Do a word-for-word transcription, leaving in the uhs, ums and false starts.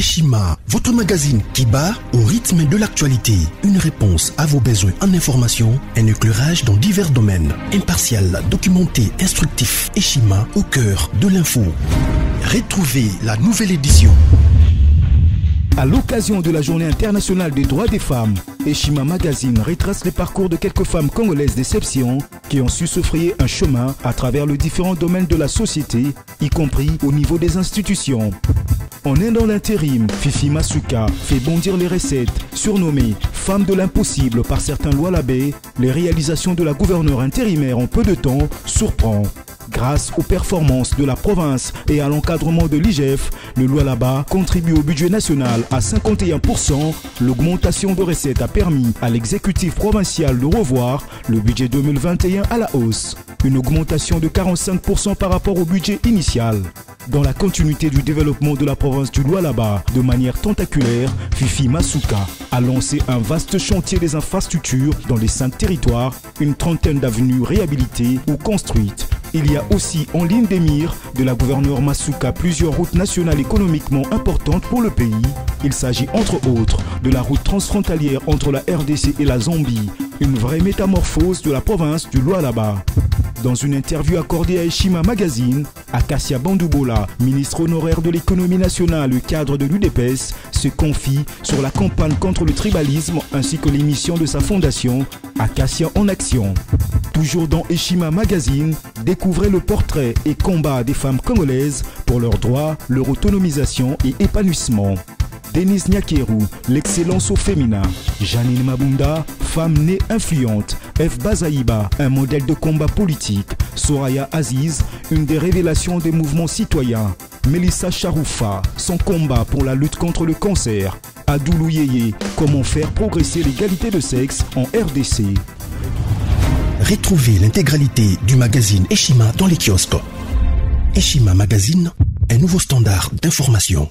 Heshima, votre magazine qui bat au rythme de l'actualité. Une réponse à vos besoins en information, un éclairage dans divers domaines. Impartial, documenté, instructif. Heshima, au cœur de l'info. Retrouvez la nouvelle édition. À l'occasion de la Journée internationale des droits des femmes, Heshima Magazine retrace les parcours de quelques femmes congolaises d'exception qui ont su s'offrir un chemin à travers les différents domaines de la société, y compris au niveau des institutions. En aidant l'intérim, Fifi Masuka fait bondir les recettes, surnommée « Femme de l'impossible » par certains Lualaba, les réalisations de la gouverneure intérimaire en peu de temps surprend. Grâce aux performances de la province et à l'encadrement de l'I G F, le Lualaba contribue au budget national à cinquante et un pour cent. L'augmentation de recettes a permis à l'exécutif provincial de revoir le budget deux mille vingt et un à la hausse, une augmentation de quarante-cinq pour cent par rapport au budget initial. Dans la continuité du développement de la province du Lualaba, de manière tentaculaire, Fifi Masuka a lancé un vaste chantier des infrastructures dans les cinq territoires, une trentaine d'avenues réhabilitées ou construites. Il y a aussi en ligne de mire de la gouverneure Masuka plusieurs routes nationales économiquement importantes pour le pays. Il s'agit entre autres de la route transfrontalière entre la R D C et la Zambie, une vraie métamorphose de la province du Lualaba. Dans une interview accordée à Heshima Magazine, Acacia Bandoubola, ministre honoraire de l'économie nationale et cadre de l'U D P S, se confie sur la campagne contre le tribalisme ainsi que les missions de sa fondation, Acacia en Action. Toujours dans Heshima Magazine, découvrez le portrait et combat des femmes congolaises pour leurs droits, leur autonomisation et épanouissement. Denise Nyakeru, l'excellence au féminin. Janine Mabunda, femme née influente. F. Bazaiba, un modèle de combat politique. Soraya Aziz, une des révélations des mouvements citoyens. Melissa Charoufa, son combat pour la lutte contre le cancer. Adou Louyié, comment faire progresser l'égalité de sexe en R D C. Retrouvez l'intégralité du magazine Heshima dans les kiosques. Heshima Magazine, un nouveau standard d'information.